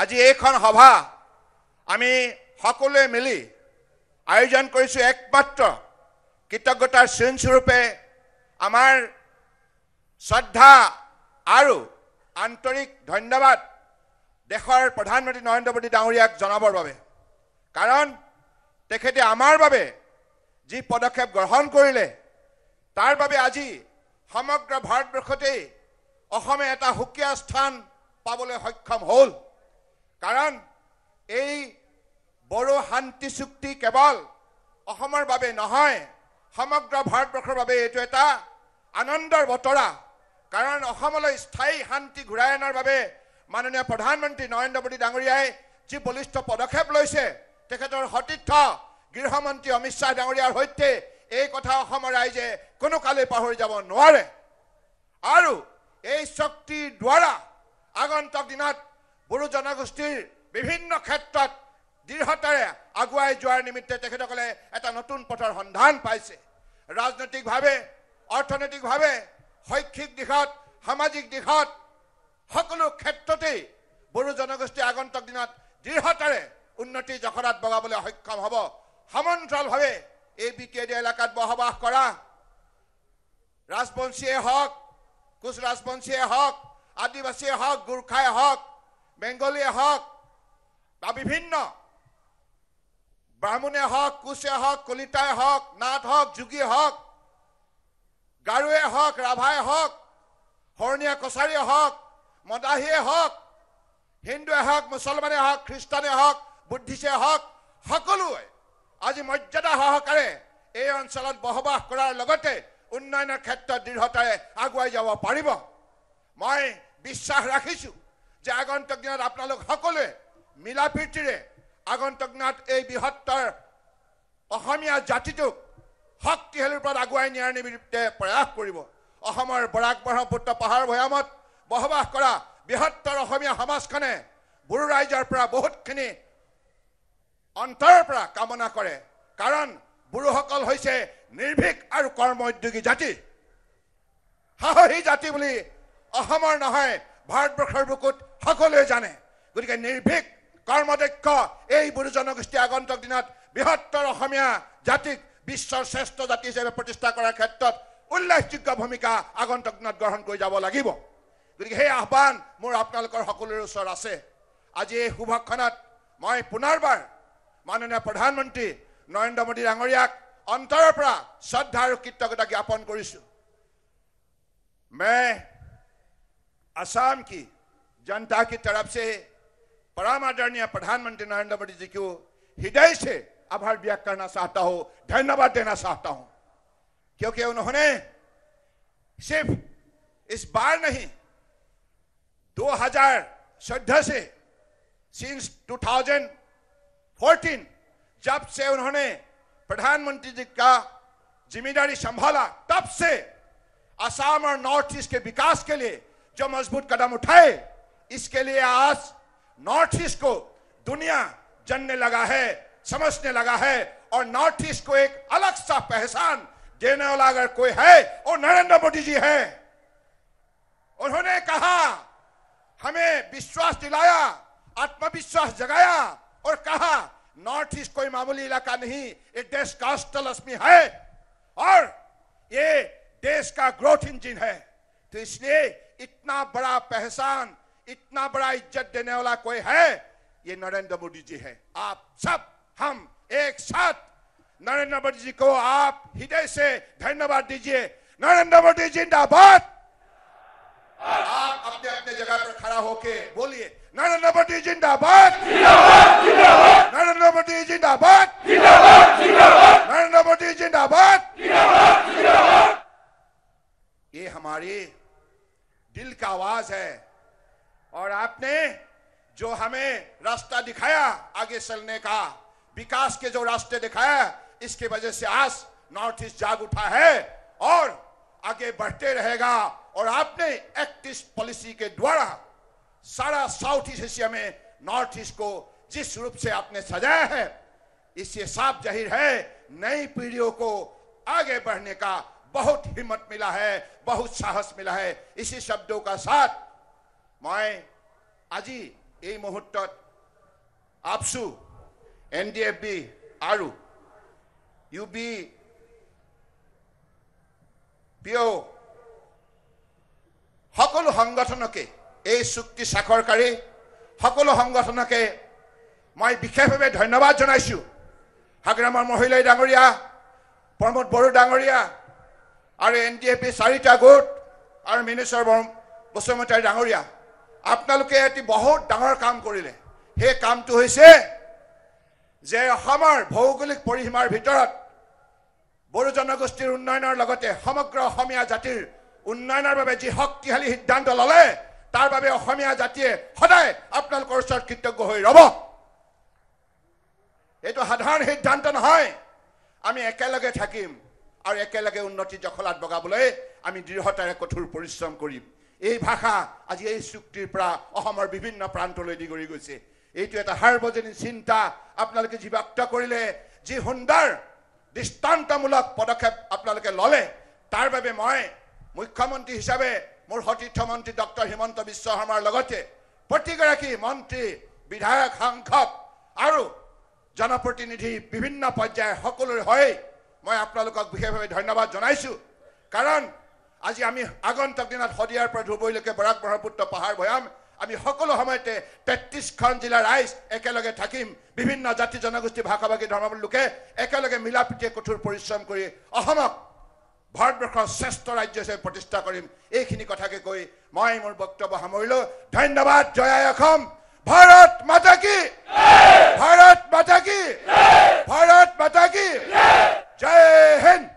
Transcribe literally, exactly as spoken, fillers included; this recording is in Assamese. আজি এইখন সভা আমি সকলোৱে মিলি আয়োজন কৰিছো একমাত্ৰ কৃতজ্ঞতাৰ চিন স্বৰূপে আমাৰ শ্ৰদ্ধা আৰু আন্তৰিক ধন্যবাদ দেশৰ প্ৰধানমন্ত্ৰী নৰেন্দ্ৰ মোদী ডাঙৰীয়াক জনাবৰ বাবে। কাৰণ তেখেতে আমাৰ বাবে যি পদক্ষেপ গ্ৰহণ কৰিলে তাৰ বাবে আজি সমগ্ৰ ভাৰতবৰ্ষতে অসমে এটা সুকীয়া স্থান পাবলৈ সক্ষম হ'ল। कारण এই বড় শান্তি চুক্তি কেবল অসমৰ বাবে নহয়, সমগ্ৰ ভাৰতবৰ্ষৰ বাবে এটো এটা আনন্দৰ বতৰা। কাৰণ অসমলৈ স্থায়ী শান্তি ঘূৰাই অনাৰ বাবে মাননীয় প্ৰধানমন্ত্ৰী নৰেন্দ্ৰ মোদী ডাঙৰীয়াই যি বলিষ্ঠ পদক্ষেপ লৈছে, তেখেতৰ সতীৰ্থ গৃহমন্ত্ৰী অমিত শাহ ডাঙৰীয়াৰ সৈতে এই কথা অসমৰ ৰাইজে কোনো কালে পাহৰি যাব নোৱাৰে। আৰু এই শক্তিৰ দ্বাৰা আগন্তুক দিনত बोडो जनगोष्ठीर विभिन्न क्षेत्र दृढ़तारे आगुवाई जोवार निमित्ते तेखेतकले एटा नतुन पथर सन्धान पाइसे। राजनैतिक भावे, अर्थनैतिक भावे, शैक्षिक दिखत, सामाजिक दिखत सकलो क्षेत्रते बोडो जनगोष्ठी आगन्तुक दिनत दृढ़तारे उन्नति जखरात बगाबले सक्षम हब। समन्तर भावे ए बिटिएडि एलेकात बहबास करा राजवंशीय हक, कुछ राजवंशीय हक, आदिवासी हक, गोर्खाय हक, बेंगलिया हक, विभिन्न ब्राह्मणे हक, कुशे हक, कलिताय हक, नाथ हक, जुगी हक, गारुए हक, राभाय हक, हरणिया कसारी हक, मदाहिये हक, हिंदुए हक, मुसलमाने हक, ख्रिस्टाने हक, बुद्धिसे हक सकलोए आज मर्यादा सहकारे এই অঞ্চলত বসবাস কৰাৰ লগতে উন্নয়নৰ ক্ষেত্ৰত দৃঢ়তাৰে আগুৱাই যাব পাৰিব। মই বিশ্বাস ৰাখিছো যে আগন্তুক দিনত আপোনালোক সকলোৱে মিলাপ্ৰীতিৰে আগন্তুক দিনত এই বৃহত্তৰ অসমীয়া জাতিটোক শক্তিশালী ৰূপত আগুৱাই নিয়াৰ নিমিত্তে প্ৰয়াস কৰিব। অসমৰ বৰাক ব্ৰহ্মপুত্ৰ পাহাৰ ভৈয়ামত বসবাস কৰা বৃহত্তৰ অসমীয়া সমাজখনে বড়ো ৰাইজৰ পৰা বহুতখিনি অন্তৰৰ পৰা কামনা কৰে। কাৰণ বড়োসকল হৈছে নিৰ্ভীক আৰু কৰ্মোদ্যোগী জাতি। সাহসী জাতি বুলি অসমৰ নহয় ভাৰতবৰ্ষৰ বুকুত সকলোৱে জানে। গতিকে নিৰ্ভীক কৰ্মদক্ষ এই বড়ো জনগোষ্ঠী আগন্তুক দিনত বৃহত্তৰ অসমীয়া জাতিক বিশ্বৰ শ্ৰেষ্ঠ জাতি হিচাপে প্ৰতিষ্ঠা কৰাৰ ক্ষেত্ৰত উল্লেখযোগ্য ভূমিকা আগন্তুক দিনত গ্ৰহণ কৰি যাব লাগিব। গতিকে সেই আহ্বান মোৰ আপোনালোকৰ সকলোৰে ওচৰত আছে। আজি এই শুভক্ষণত মই পুনৰবাৰ মাননীয় প্ৰধানমন্ত্ৰী নৰেন্দ্ৰ মোদী ডাঙৰীয়াক অন্তৰৰ পৰা শ্ৰদ্ধা আৰু কৃতজ্ঞতা জ্ঞাপন কৰিছোঁ। মই असम की जनता की तरफ से परम आदरणीय प्रधानमंत्री नरेंद्र मोदी जी को हृदय से आभार व्यक्त करना चाहता हूं, धन्यवाद देना चाहता हूं। क्योंकि उन्होंने सिर्फ इस बार नहीं, दो हज़ार चौदह से सिंस दो हज़ार चौदह जब से उन्होंने प्रधानमंत्री जी का जिम्मेदारी संभाला, तब से असम और नॉर्थ ईस्ट के विकास के लिए जो मजबूत कदम उठाए, इसके लिए आज नॉर्थ ईस्ट को दुनिया जानने लगा है, समझने लगा है। और नॉर्थ ईस्ट को एक अलग सा पहचान देने वाला अगर कोई है वो नरेंद्र मोदी जी है। उन्होंने कहा, हमें विश्वास दिलाया, आत्मविश्वास जगाया और कहा नॉर्थ ईस्ट कोई मामूली इलाका नहीं, ये देश का अष्टलक्ष्मी है और ये देश का ग्रोथ इंजिन है। तो इसलिए इतना बड़ा पहचान, इतना बड़ा इज्जत देने वाला कोई है, ये नरेंद्र मोदी जी है। आप सब हम एक साथ नरेंद्र मोदी जी को आप हृदय से धन्यवाद दीजिए। नरेंद्र मोदी जिंदाबाद। आप अपने अपने जगह पर खड़ा होके बोलिए, नरेंद्र मोदी जिंदाबाद, नरेंद्र मोदी जिंदाबाद, नरेंद्र मोदी जिंदाबाद। ये हमारी दिल का आवाज है। और आपने जो हमें रास्ता दिखाया आगे चलने का, विकास के जो रास्ते दिखाया, इसके वजह से आज नॉर्थ ईस्ट जाग उठा है और आगे बढ़ते रहेगा। और आपने एक्टिस पॉलिसी के द्वारा सारा साउथ ईस्ट एशिया में नॉर्थ ईस्ट को जिस रूप से आपने सजाया है, इससे साफ जाहिर है नई पीढ़ियों को आगे बढ़ने का बहुत हिम्मत मिला है, बहुत साहस मिला है। इसी शब्दों का साथ मैं आजी এই মুহূৰ্তত আপসু এনডিএফবি আৰু ইউবি পিও সকলো সংগঠনকে এই চুক্তি স্বাক্ষৰকাৰী সকলো সংগঠনকে মই বিশেষভাৱে ধন্যবাদ জনাইছো। হাগ্ৰামৰ মহিলাই ডাঙৰীয়া, প্ৰমোদ বড়ো ডাঙৰীয়া আৰু এনডিএফবি চাৰিটা গোট আৰু মিনিষ্টৰ বসুমতাই ডাঙৰীয়া, আপোনালোকে এটি বহুত ডাঙৰ কাম কৰিলে। সেই কামটো হৈছে যে অসমৰ ভৌগোলিক পৰিসীমাৰ ভিতৰত বড়ো জনগোষ্ঠীৰ উন্নয়নৰ লগতে সমগ্ৰ অসমীয়া জাতিৰ উন্নয়নৰ বাবে যি শক্তিশালী সিদ্ধান্ত ললে তাৰ বাবে অসমীয়া জাতিয়ে সদায় আপোনালোকৰ ওচৰত কৃতজ্ঞ হৈ ৰব। এইটো সাধাৰণ সিদ্ধান্ত নহয়, আমি একেলগে থাকিম আৰু একেলগে উন্নতি জখলাত বগাবলৈ আমি দৃঢ়তাৰে কঠোৰ পৰিশ্ৰম কৰিম। এই ভাষা আজি এই চুক্তিৰ পৰা অসমৰ বিভিন্ন প্ৰান্তলৈ ডিঙৰি গৈছে। এইটো এটা সাৰ্বজনীন চিন্তা আপোনালোকে যি ব্যক্ত কৰিলে, যি সুন্দৰ দৃষ্টান্তমূলক পদক্ষেপ আপোনালোকে ললে তাৰ বাবে মই মুখ্যমন্ত্ৰী হিচাপে মোৰ সতীৰ্থ মন্ত্ৰী ডক্টৰ হিমন্ত বিশ্ব শৰ্মাৰ লগতে প্ৰতিগৰাকী মন্ত্ৰী, বিধায়ক, সাংসদ আৰু জনপ্ৰতিনিধি বিভিন্ন পৰ্যায়ৰ সকলোৰে হৈ মই আপোনালোকক বিশেষভাৱে ধন্যবাদ জনাইছো। কাৰণ আজি আমি আগন্তুক দিনত শদিয়াৰ পৰা ধুবুৰীলৈকে বৰাক ব্ৰহ্মপুত্ৰ পাহাৰ ভৈয়াম আমি সকলো সময়তে তেত্ৰিছখন জিলাৰ ৰাইজ একেলগে থাকিম। বিভিন্ন জাতি জনগোষ্ঠী ভাষা ভাষী ধৰ্মাৱলম্বী লোকে একেলগে মিলা প্ৰীতিৰে কঠোৰ পৰিশ্ৰম কৰি অসমক ভাৰতবৰ্ষৰ শ্ৰেষ্ঠ ৰাজ্য হিচাপে প্ৰতিষ্ঠা কৰিম। এইখিনি কথাকে কৈ মই মোৰ বক্তব্য সামৰিলো। ধন্যবাদ। জয় আই অসম। ভাৰত মাতা কি জয়। ভাৰত মাতা কি জয়। ভাৰত মাতা কি জয়। জয় হিন্দ।